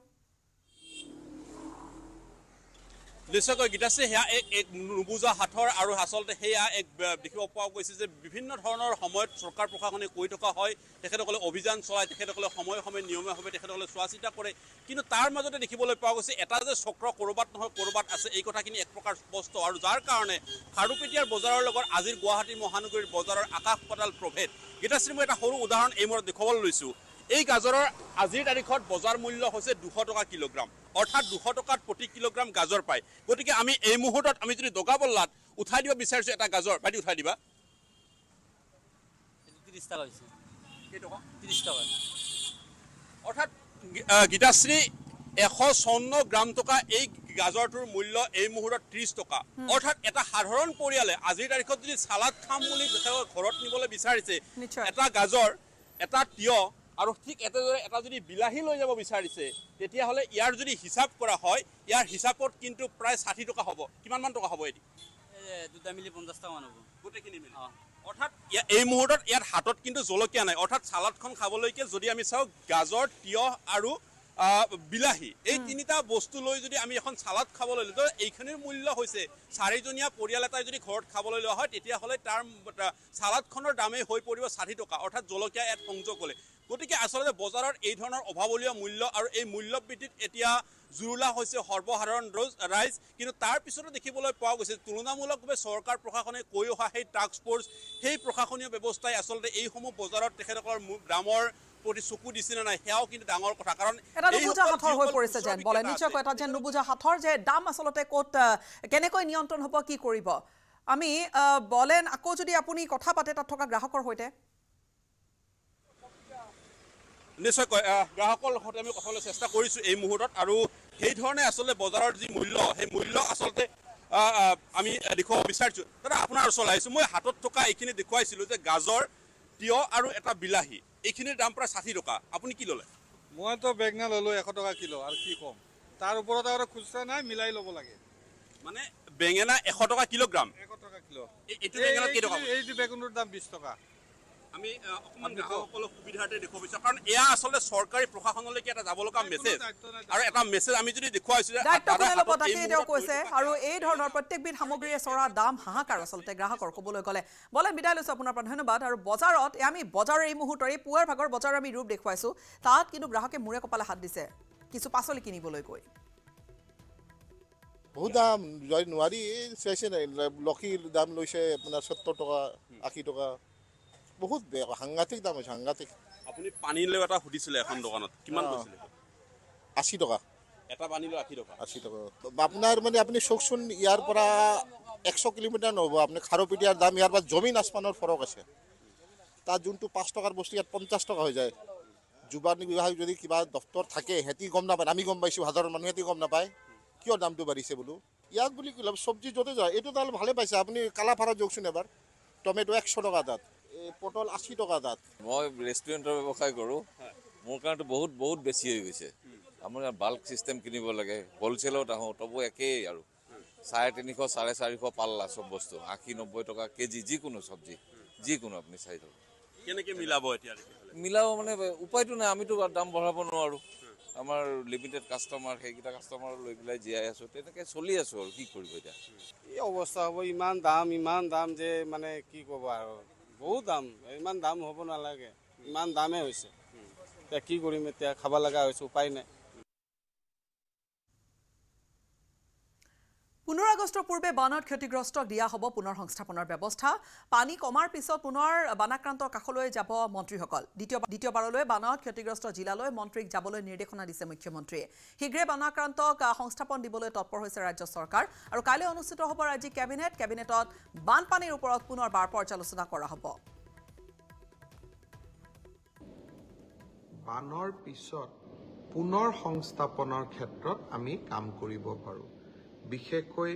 নিশ্চয়কৈ গীতাশ্ৰী, সেয়া এক এক নুবুজা হাতৰ। আৰু আচলতে সেয়া এক দেখিব পোৱা গৈছে যে বিভিন্ন ধৰণৰ সময়ত চৰকাৰ প্ৰশাসনে কৈ থকা হয়, তেখেতসকলে অভিযান চলায়, তেখেতসকলে সময়ে সময়ে নিয়মীয়াভাৱে তেখেতসকলে চোৱা চিতা কৰে, কিন্তু তাৰ মাজতে দেখিবলৈ পোৱা গৈছে এটা যে চক্ৰ ক'ৰবাত নহয় ক'ৰবাত আছে। এই কথাখিনি এক প্ৰকাৰ স্পষ্ট, আৰু যাৰ কাৰণে খাৰুপেটীয়াৰ বজাৰৰ লগত আজিৰ গুৱাহাটী মহানগৰীৰ বজাৰৰ আকাশ পাতাল প্ৰভেদ। গীতাশ্ৰী, মই এটা সৰু উদাহৰণ এই মূৰত দেখুৱাবলৈ লৈছোঁ। এই গাজৰৰ আজিৰ তাৰিখত বজাৰ মূল্য হৈছে দুশ টকা কিলোগ্ৰাম, অৰ্থাৎ দুশ টকাত প্ৰতি কিলোগ্ৰাম গাজৰ পায়। গতিকে আমি এই মুহূৰ্তত আমি যদি দগাবল্লাত উঠাই দিব বিচাৰিছোঁ এটা গাজৰ, বাইদেউ উঠাই দিবা, ত্ৰিছ টকা হৈছে, কেইটকা? ত্ৰিছ টকা। অৰ্থাৎ গীতাশ্ৰী, এশ চৌৱন্ন গ্ৰাম টকা এই গাজৰটোৰ মূল্য এই মুহূৰ্তত ত্ৰিছ টকা। অৰ্থাৎ এটা সাধাৰণ পৰিয়ালে আজিৰ তাৰিখত যদি চালাড খাম বুলি ঘৰত নিবলৈ বিচাৰিছে, এটা গাজৰ, এটা তিয়ঁহ, আৰু ঠিক একেদৰে এটা যদি বিলাহী লৈ যাব বিচাৰিছে, তেতিয়াহ'লে ইয়াৰ যদি হিচাপ কৰা হয়, ইয়াৰ হিচাপত কিন্তু প্ৰায় ষাঠি টকা হ'ব। কিমানমান টকা হ'ব এটি? দুটা মিলি পঞ্চাছ টকামান হ'ব গোটেইখিনি মিলি। অৰ্থাৎ এই মুহূৰ্তত ইয়াত হাতত কিন্তু জলকীয়া নাই। অৰ্থাৎ চালাডখন খাবলৈকে যদি আমি চাওঁ, গাজৰ, তিয়ঁহ আৰু বিলাহী, এই তিনিটা বস্তু লৈ যদি আমি এখন চালাড খাবলৈ লওঁ, এইখিনিৰ মূল্য হৈছে চাৰিজনীয়া পৰিয়াল এটাই যদি ঘৰত খাবলৈ লোৱা হয়, তেতিয়াহ'লে তাৰ চালাডখনৰ দামেই হৈ পৰিব ষাঠি টকা। অৰ্থাৎ জলকীয়া ইয়াত সংযোগ হ'লে। গতিকে আচলতে বজাৰত এই ধৰণৰ অভাৱলীয় মূল্য, আৰু এই মূল্য বৃদ্ধিত এতিয়া জুৰুলা হৈছে সৰ্বসাধাৰণ ৰাইজ। কিন্তু তাৰ পিছতো দেখিবলৈ পোৱা গৈছে তুলনামূলকভাৱে চৰকাৰ প্ৰশাসনে কৈ অহা সেই টাস্ক ফ'ৰ্চ, সেই প্ৰশাসনীয় ব্যৱস্থাই আচলতে এইসমূহ বজাৰত তেখেতসকলৰ দামৰ প্ৰতি চকু দিছে নে নাই, সেয়াও কিন্তু ডাঙৰ কথা। কাৰণ এটা নুবুজা হাতৰ হৈ পৰিছে যেন বলে, নিশ্চয়কৈ এটা যেন নুবুজা হাতৰ যে দাম আচলতে ক'ত কেনেকৈ নিয়ন্ত্ৰণ হ'ব, কি কৰিব আমি বলেন। আকৌ যদি আপুনি কথা পাতে তাত থকা গ্ৰাহকৰ সৈতে, নিশ্চয়কৈ গ্ৰাহকৰ লগতে আমি কথা চেষ্টা কৰিছোঁ এই মুহূৰ্তত। আৰু সেইধৰণে আচলতে বজাৰৰ যি মূল্য, সেই মূল্য আচলতে আমি দেখুৱাব বিচাৰিছোঁ। দাদা, আপোনাৰ ওচৰলৈ আহিছোঁ। মই হাতত থকা এইখিনি দেখুৱাইছিলোঁ যে গাজৰ, তিয়ঁহ আৰু এটা বিলাহী, এইখিনিৰ দাম প্ৰায় ষাঠি টকা। আপুনি কি ল'লে? মইতো বেঙেনা ল'লোঁ এশ টকা কিলো, আৰু কি ক'ম, তাৰ ওপৰত আৰু খুচৰা নাই, মিলাই ল'ব লাগে। মানে বেঙেনা এশ টকা কিলোগ্ৰাম, এশ টকা কিলো। এইটো বেঙেনা কেই টকা? এইটো বেগুনৰ দাম বিশ টকা। আমি অকণমান গ্ৰাহকসকলক সুবিধাৰ্থে দেখুৱাব বিচাৰোঁ, কাৰণ এয়া আচলতে চৰকাৰী প্ৰশাসনলৈকে এটা যাব লগা মেছেজ, আৰু এটা মেছেজ আমি যদি দেখুৱাইছিলোঁ। আৰু এই ধৰণৰ প্ৰত্যেকবিধ সামগ্ৰীয়ে চৰা দাম হাহাকাৰ আচলতে গ্ৰাহকৰ ক'বলৈ গ'লে। বলে বিদায় লৈছোঁ আপোনাৰ পৰা, ধন্যবাদ। আৰু বজাৰত আমি বজাৰৰ এই মুহূৰ্তৰ এই পুৱাৰ ভাগৰ বজাৰৰ আমি ৰূপ দেখুৱাইছোঁ, তাত কিন্তু গ্ৰাহকে মূৰে কপালে হাত দিছে কিছু পাচলি কিনিবলৈ গৈ। বহুত দাম নোৱাৰি, চাইছে নাই, লকী দাম লৈছে আপোনাৰ সত্তৰ টকা, আশী টকা, বহুত সাংঘাতিক দাম হৈছে, সাংঘাতিক। আপুনি পানী লৈ এটা সুধিছিলে এখন দোকানত, কিমান কৈছিলে? আশী টকা এটা পানী লৈ, আশী টকা, আশী টকা আপোনাৰ। মানে আপুনি চকচোন, ইয়াৰ পৰা একশ কিলোমিটাৰ নহ'ব, আপুনি খাৰুপেটীয়াৰ দাম ইয়াৰ পৰা জমিন আসমানৰ ফৰক আছে। তাত যোনটো পাঁচ টকাৰ বস্তু ইয়াত পঞ্চাছ টকা হৈ যায়। যুৱানী বিভাগ যদি কিবা দপ্তৰ থাকে, সিহঁতি গম নাপায়, আমি গম পাইছোঁ, সাধাৰণ মানুহ সিহঁতি গম নাপায় কিয় দামটো বাঢ়িছে বোলো। ইয়াজ বুলি কলাম সবজি যতে যায় এটা তাহলে ভালো পাইছে আপনি কালাফারা যোগছেন এবার টমেটো একশো টাকা দাঁত পটল আশি টাকা দাঁত। মই রেস্টুরেন্টৰ ব্যৱসায় কৰোঁ, মোৰ কাৰণে বহুত বহুত বেছি হৈ গৈছে। আমাৰ বাল্ক চিষ্টেম কিনিব লাগে, হ'লচেলত আহোঁ তবু একেই আৰু চাৰে তিনিশ চাৰে চাৰিশ পাল্লা চব বস্তু আশী নব্বৈ টকা কেজি, যিকোনো চব্জি যিকোনো আপুনি চাই থাকক। কেনেকৈ মিলাব এতিয়া মিলাব মানে উপায়টো নাই, আমিতো দাম বঢ়াব নোৱাৰোঁ। আমাৰ লিমিটেড কাষ্টমাৰ, সেইকেইটা কাষ্টমাৰ লৈ পেলাই জীয়াই আছোঁ, তেনেকৈ চলি আছোঁ আৰু কি কৰিব। এতিয়া এই অৱস্থা হ'ব, ইমান দাম ইমান দাম যে মানে কি ক'ব আৰু বহুত দাম, ইমান দাম হ'ব নালাগে, ইমান দামেই হৈছে। এতিয়া কি কৰিম, এতিয়া খাব লগা হৈছে, উপায় নাই। পোন্ধৰ আগষ্টৰ পূৰ্বে বানত ক্ষতিগ্ৰস্তক দিয়া হ'ব পুনৰ সংস্থাপনৰ ব্যৱস্থা। পানী কমাৰ পিছত পুনৰ বানাক্ৰান্তৰ কাষলৈ যাব মন্ত্ৰীসকল। দ্বিতীয় দ্বিতীয়বাৰলৈ বানত ক্ষতিগ্ৰস্ত জিলালৈ মন্ত্ৰীক যাবলৈ নিৰ্দেশনা দিছে মুখ্যমন্ত্ৰীয়ে। শীঘ্ৰে বানাক্ৰান্তক সংস্থাপন দিবলৈ তৎপৰ হৈছে ৰাজ্য চৰকাৰ। আৰু কাইলৈ অনুষ্ঠিত হ'ব ৰাজ্যিক কেবিনেট। কেবিনেটত বানপানীৰ ওপৰত পুনৰ বাৰ পৰ্যালোচনা কৰা হ'ব। বানৰ পিছত পুনৰ সংস্থাপনৰ ক্ষেত্ৰত আমি কাম কৰিব পাৰোঁ। বিশেষকৈ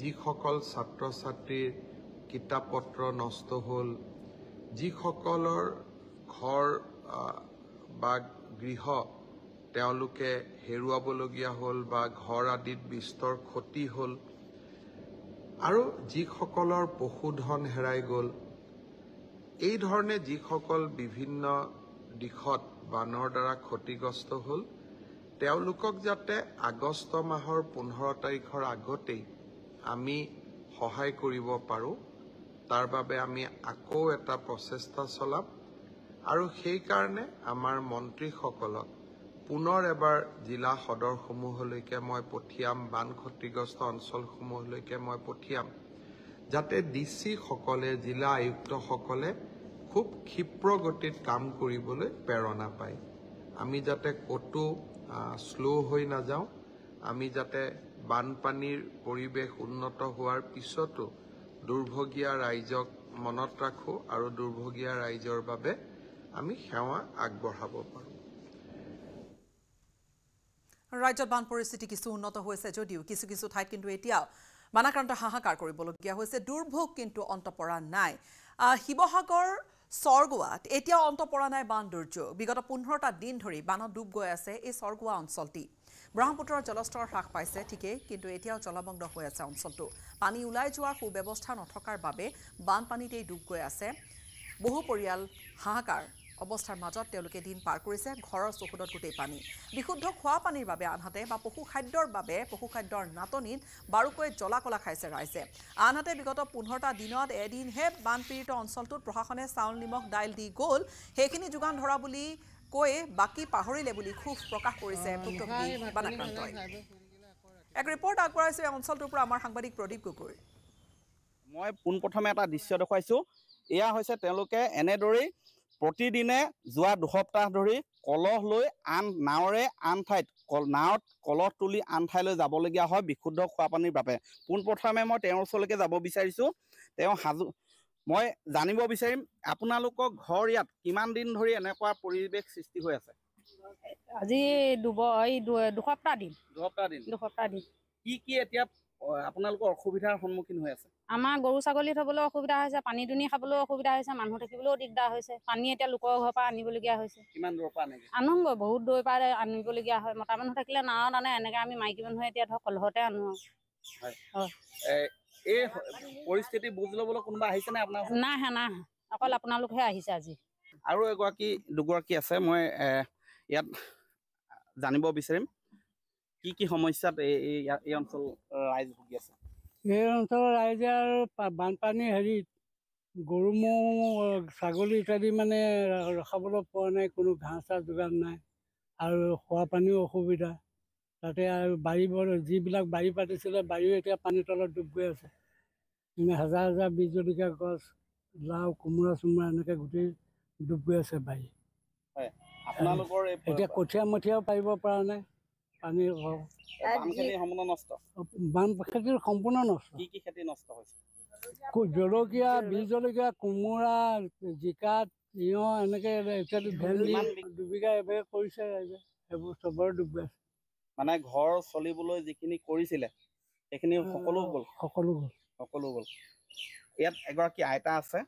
যিসকল ছাত্ৰ ছাত্ৰীৰ কিতাপ পত্ৰ নষ্ট হ'ল, যিসকলৰ ঘৰ বা গৃহ তেওঁলোকে হেৰুৱাবলগীয়া হ'ল বা ঘৰ আদিত বিস্তৰ ক্ষতি হ'ল, আৰু যিসকলৰ পশুধন হেৰাই গ'ল, এই ধৰণে যিসকল বিভিন্ন দিশত বানৰ দ্বাৰা ক্ষতিগ্ৰস্ত হ'ল তেওঁলোকক যাতে আগষ্ট মাহৰ পোন্ধৰ তাৰিখৰ আগতেই আমি সহায় কৰিব পাৰোঁ, তাৰ বাবে আমি আকৌ এটা প্ৰচেষ্টা চলাম। আৰু সেইকাৰণে আমাৰ মন্ত্ৰীসকলক পুনৰ এবাৰ জিলা সদৰসমূহলৈকে মই পঠিয়াম, বান ক্ষতিগ্ৰস্ত অঞ্চলসমূহলৈকে মই পঠিয়াম, যাতে ডি চিসকলে জিলা আয়ুক্তসকলে খুব ক্ষীপ্ৰ গতিত কাম কৰিবলৈ প্ৰেৰণা পায়। আমি যাতে ক'তো শ্ল' হৈ নাযাওঁ, আমি যাতে বানপানীৰ পৰিৱেশ উন্নত হোৱাৰ পিছতো দুৰ্ভগীয়া ৰাইজক মনত ৰাখোঁ আৰু দুৰ্ভগীয়া ৰাইজৰ বাবে আমি সেৱা আগবঢ়াব পাৰোঁ। ৰাজ্যত বান পৰিস্থিতি কিছু উন্নত হৈছে যদিও কিছু কিছু ঠাইত কিন্তু এতিয়াও বানাক্ৰান্ত হাহাকাৰ কৰিবলগীয়া হৈছে। দুৰ্ভোগ কিন্তু অন্ত পৰা নাই। শিৱসাগৰ স্বৰ্গোৱাত এতিয়াও অন্ত পৰা নাই বান দুৰ্যোগ। বিগত পোন্ধৰটা দিন ধৰি বানত ডুব গৈ আছে এই স্বৰ্গোৱা অঞ্চলটি। ব্ৰহ্মপুত্ৰৰ জলস্তৰ হ্ৰাস পাইছে ঠিকেই, কিন্তু এতিয়াও জলমগ্ন হৈ আছে অঞ্চলটো। পানী ওলাই যোৱাৰ সুব্যৱস্থা নথকাৰ বাবে বানপানীতেই ডুব গৈ আছে। বহু পৰিয়াল হাহাকাৰ অৱস্থাৰ মাজত তেওঁলোকে দিন পাৰ কৰিছে। ঘৰৰ চকুদত গোটেই পানী। বিশুদ্ধ খোৱা পানীৰ বাবে আনহাতে বা পশু খাদ্যৰ বাবে পশু খাদ্যৰ নাটনিত বাৰুকৈ জ্বলাকলা খাইছে ৰাইজে। আনহাতে বিগত পোন্ধৰটা দিনত এদিনহে বানপীড়িত অঞ্চলটোত প্ৰশাসনে চাউল নিমখ দাইল দি গ'ল, সেইখিনি যোগান ধৰা বুলি কৈ বাকী পাহৰিলে বুলি ক্ষোভ প্ৰকাশ কৰিছে ভুক্তভোগী বানাক্ৰান্তই। এক ৰিপৰ্ট আগবঢ়াইছে অঞ্চলটোৰ পৰা আমাৰ সাংবাদিক প্ৰদীপ গগৈ। মই পোনপ্ৰথমে এটা দৃশ্য দেখুৱাইছোঁ। এয়া হৈছে তেওঁলোকে এনেদৰেই প্ৰতিদিনে যোৱা দুসপ্তাহ ধৰি কলহ লৈ আন নাৱৰে আন ঠাইত কল নাৱত কলহ তুলি আন ঠাইলৈ যাবলগীয়া হয় বিশুদ্ধ খোৱা পানীৰ বাবে। পোনপ্ৰথমে মই তেওঁৰ ওচৰলৈকে যাব বিচাৰিছোঁ। তেওঁ হাজু মই জানিব বিচাৰিম, আপোনালোকৰ ঘৰ ইয়াত কিমান দিন ধৰি এনেকুৱা পৰিৱেশ সৃষ্টি হৈ আছে? আজি দুব এই দুসপ্তাহ দিন দুসপ্তাহ দিন দুসপ্তাহ দিন কি কি এতিয়া আপোনালোকৰ অসুবিধাৰ সন্মুখীন হৈ আছে? আমাৰ গৰু ছাগলী থ'বলৈ অসুবিধা হৈছে, পানী দুনি খাবলৈও অসুবিধা হৈছে, মানুহ থাকিবলৈও দিগদাৰ হৈছে। পানী এতিয়া লোকৰ ঘৰৰ পৰা আনিবলগীয়া হৈছে। কিমান দূৰৰ পৰা আনে? আনোগৈ বহুত দূৰৰ পৰা আনিবলগীয়া হয়। মতা মানুহ থাকিলে নাৱত আনে, এনেকৈ আমি মাইকী মানুহে এতিয়া ধৰক কলহতে আনো। হয়, এই পৰিস্থিতি বুজ ল'বলৈ কোনোবা আহিছেনে আপোনাৰ? নাই আহে, নাই আহে, অকল আপোনালোকহে আহিছে আজি। আৰু এগৰাকী দুগৰাকী আছে, মই ইয়াত জানিব বিচাৰিম কি কি সমস্যাত এই অঞ্চল ৰাইজ ভুগি আছে? এই অঞ্চলৰ ৰাইজে আৰু বানপানী হেৰিত গৰু ম'হ ছাগলী ইত্যাদি মানে ৰখাবলৈ পৰা নাই, কোনো ঘাঁহ চাহ যোগান নাই, আৰু খোৱা পানীও অসুবিধা। তাতে আৰু বাৰী যিবিলাক বাৰী পাতিছিলে বাৰীও এতিয়া পানীৰ তলত ডুব গৈ আছে। এনে হাজাৰ হাজাৰ বীজ জলকীয়া গছ, লাও, কোমোৰা চোমোৰা এনেকৈ গোটেই ডুব গৈ আছে বাৰী। হয়, আপোনালোকৰ এতিয়া কঠীয়া মঠীয়াও পাৰিব পৰা নাই, পানীৰ অভাৱ। বান খেতিৰ সম্পূৰ্ণ নষ্ট। কি কি খেতি নষ্ট হৈছে? জলকীয়া, বীজ জলকীয়া, কোমোৰা, জিকা, তিঁয়হ এনেকৈ ইত্যাদি, ভেন্দি দুবিঘা এবাৰ কৰিছে ৰাইজে, সেইবোৰ চবৰে ডুব গৈ আছে। মানে ঘর চলিবলৈ যিখিনি কৰিছিলে সেইখিনি সকলো গ'ল সকলো গ'ল সকলো গ'ল ইয়াত এগৰাকী আইতা আছে।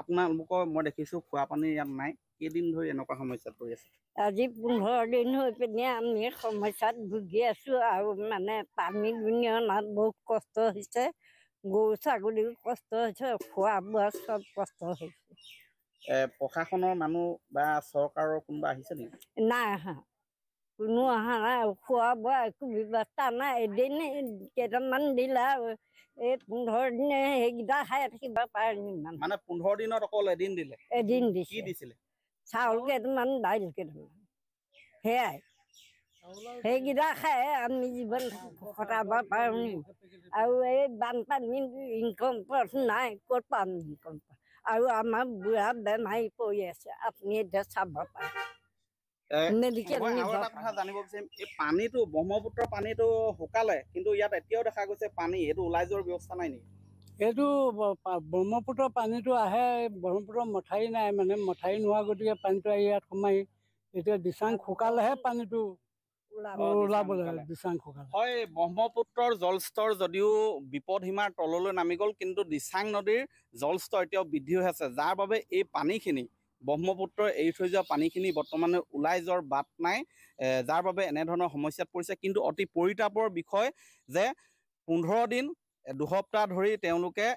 আপোনালোকৰ মই দেখিছোঁ খোৱা পানী ইয়াত নাই, কেইদিন ধৰি এনেকুৱা সমস্যাত পৰি আছে? আজি পোন্ধৰ দিন হৈ পিনে আমি সমস্যাত ভুগি আছোঁ আৰু মানে পানী গুণি অনাত বহুত কষ্ট হৈছে, গৰু ছাগলীও কষ্ট হৈছে, খোৱা বোৱা চব কষ্ট হৈছে। প্ৰশাসনৰ মানুহ বা চৰকাৰৰ কোনোবা আহিছে নেকি? নাই আহা, কোনো অহা নাই, খোৱা বোৱা একো ব্যৱস্থা নাই। এদিন কেইটামান দিলা এই পোন্ধৰ দিনে সেইকেইটা খাই থাকিব পাৰে মানে পোন্ধৰ দিনত অকল এদিন দিলে। এদিন দিছিলে চাউল কেইটামান, দাইল কেইটামান, সেয়াই সেইকেইটা খাই আমি জীৱন কটাব পাৰো নি? আৰু এই বানপানী ইনকম পথ নাই, ক'ত পাম ইনকম পথ? আৰু আমাৰ বুঢ়া বেমাৰী পৰি আছে, আপুনি এতিয়া চাব পাৰে। পানীটো ব্ৰহ্মপুত্ৰৰ পানীটো শুকালে, কিন্তু ইয়াত এতিয়াও দেখা গৈছে পানী, এইটো ওলাই যোৱাৰ ব্যৱস্থা নাই নেকি? এইটো ব্ৰহ্মপুত্ৰৰ পানীটো আহে, ব্ৰহ্মপুত্ৰৰ মথাউৰি নাই মানে, মথাউৰি নোহোৱা গতিকে পানীটো আহি ইয়াত সোমাই এতিয়া দিচাং শুকালেহে পানীটো ওলাবলৈ। দিচাং শুকালে হয়, ব্ৰহ্মপুত্ৰৰ জলস্তৰ যদিও বিপদ সীমাৰ তললৈ নামি গ'ল, কিন্তু দিচাং নদীৰ জলস্তৰ এতিয়াও বৃদ্ধি হৈ আছে, যাৰ বাবে এই পানীখিনি ব্ৰহ্মপুত্ৰৰ এৰি থৈ যোৱা পানীখিনি বৰ্তমানে ওলাই যোৱাৰ বাট নাই, যাৰ বাবে এনেধৰণৰ সমস্যাত পৰিছে। কিন্তু অতি পৰিতাপৰ বিষয় যে পোন্ধৰ দিন দুসপ্তাহ ধৰি তেওঁলোকে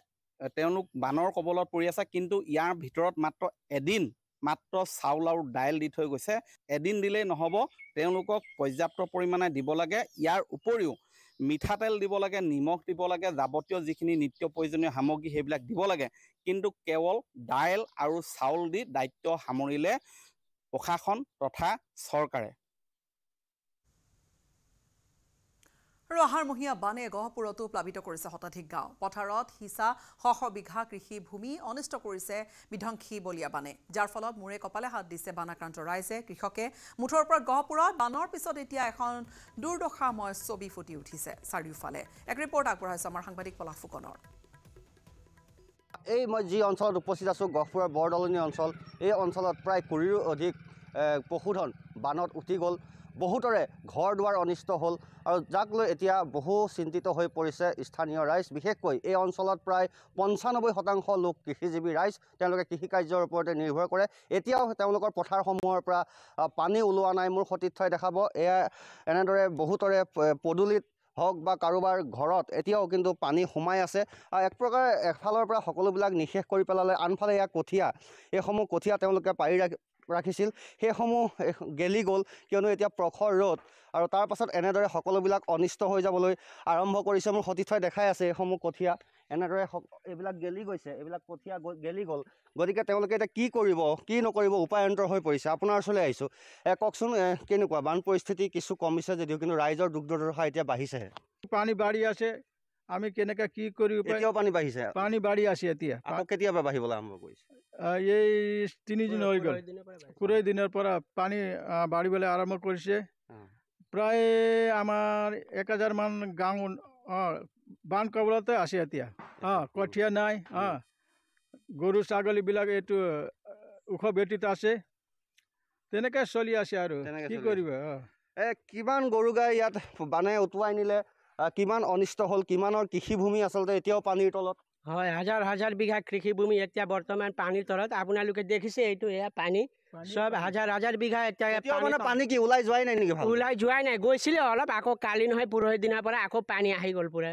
তেওঁলোক বানৰ কবলত পৰি আছে, কিন্তু ইয়াৰ ভিতৰত মাত্ৰ এদিন মাত্ৰ চাউল আৰু দাইল দি থৈ গৈছে। এদিন দিলেই নহ'ব, তেওঁলোকক পৰ্যাপ্ত পৰিমাণে দিব লাগে। ইয়াৰ উপৰিও মিঠাতেল দিব লাগে, নিমখ দিব লাগে, যাৱতীয় যিখিনি নিত্য প্ৰয়োজনীয় সামগ্ৰী সেইবিলাক দিব লাগে। কিন্তু কেৱল দাইল আৰু চাউল দি দায়িত্ব সামৰিলে প্ৰশাসন তথা চৰকাৰে। আৰু আহাৰমহীয়া বানে গহপুৰতো প্লাবিত কৰিছে শতাধিক গাঁও, পথাৰত সিঁচা শ শ বিঘা কৃষি ভূমি অনিষ্ট কৰিছে বিধ্বংসী বলীয়া বানে, যাৰ ফলত মূৰে কপালে হাত দিছে বানাক্ৰান্ত ৰাইজে কৃষকে। মুঠৰ ওপৰত গহপুৰত বানৰ পিছত এতিয়া এখন দুৰ্দশাময় ছবি ফুটি উঠিছে চাৰিওফালে। এক ৰিপৰ্ট আগবঢ়াইছে আমাৰ সাংবাদিক পলাশ ফুকনৰ। এই মই যি অঞ্চলত উপস্থিত আছোঁ, গহপুৰৰ বৰদলনি অঞ্চল, এই অঞ্চলত প্ৰায় কুৰিৰো অধিক পশুধন বানত উটি গ'ল, বহুতৰে ঘৰ দুৱাৰ অনিষ্ট হ'ল আৰু যাক লৈ এতিয়া বহু চিন্তিত হৈ পৰিছে স্থানীয় ৰাইজ। বিশেষকৈ এই অঞ্চলত প্ৰায় পঞ্চানব্বৈ শতাংশ লোক কৃষিজীৱী ৰাইজ, তেওঁলোকে কৃষি কাৰ্যৰ ওপৰতে নিৰ্ভৰ কৰে। এতিয়াও তেওঁলোকৰ পথাৰসমূহৰ পৰা পানী ওলোৱা নাই। মোৰ সতীৰ্থই দেখাব, এয়া এনেদৰে বহুতৰে পদূলিত হওক বা কাৰোবাৰ ঘৰত এতিয়াও কিন্তু পানী সোমাই আছে। এক প্ৰকাৰে এফালৰ পৰা সকলোবিলাক নিঃশেষ কৰি পেলালে, আনফালে ইয়াক কঠীয়া, এইসমূহ কঠীয়া তেওঁলোকে পাৰি ৰাখি ৰাখিছিল সেইসমূহ গেলি গ'ল, কিয়নো এতিয়া প্ৰখৰ ৰ'দ আৰু তাৰ পাছত এনেদৰে সকলোবিলাক অনিষ্ট হৈ যাবলৈ আৰম্ভ কৰিছে। মোৰ সতীৰ্থই দেখাই আছে এইসমূহ কঠীয়া এনেদৰে এইবিলাক গেলি গৈছে, এইবিলাক কঠীয়া গেলি গ'ল। গতিকে তেওঁলোকে এতিয়া কি কৰিব কি নকৰিব উপায়ন্তৰ হৈ পৰিছে। আপোনাৰ ওচৰলৈ আহিছোঁ, কওকচোন কেনেকুৱা বান পৰিস্থিতি? কিছু কমিছে যদিও কিন্তু ৰাইজৰ দুখ দুৰ্দশা এতিয়া বাঢ়িছেহে। পানী বাঢ়ি আছে, আমি কেনেকৈ কি কৰি এতিয়াও পানী বাঢ়িছে, পানী বাঢ়ি আছে এতিয়া। আকৌ কেতিয়াবা বাঢ়িবলৈ আৰম্ভ কৰিছে? এই তিনিদিন হৈ গ'ল, কুৰি দিনৰ পৰা পানী বাঢ়িবলৈ আৰম্ভ কৰিছে। প্ৰায় আমাৰ এক হাজাৰমান গাঁও বান কবলতে আছে এতিয়া। অঁ, কঠীয়া নাই, অঁ, গৰু ছাগলীবিলাক এইটো ওখ ভেটিত আছে, তেনেকৈ চলি আছে আৰু কি কৰিব। এ কিমান গৰু গাই ইয়াত বানে উটুৱাই নিলে, কিমান অনিষ্ট হ'ল, কিমানৰ কৃষিভূমি আচলতে এতিয়াও পানীৰ তলত হয়। হাজাৰ হাজাৰ বিঘা কৃষিভূমি এতিয়া বৰ্তমান পানীৰ তলত। আপোনালোকে দেখিছে এইটো, এয়া পানী চব হাজাৰ হাজাৰ বিঘা এতিয়া মানে পানী কি ওলাই যোৱাই নাই নেকি? ওলাই যোৱাই নাই, গৈছিলে অলপ, আকৌ কালি নহয় পৰহি দিনৰ পৰা আকৌ পানী আহি গ'ল পুৰা।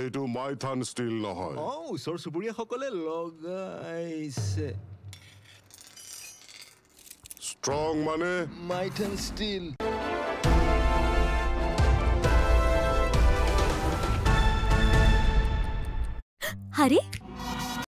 এইটো মাইথান ষ্টীল নহয়, ওচৰ চুবুৰীয়াসকলে লগাইছে। ষ্ট্ৰং মানে মাইথান ষ্টীল। আরে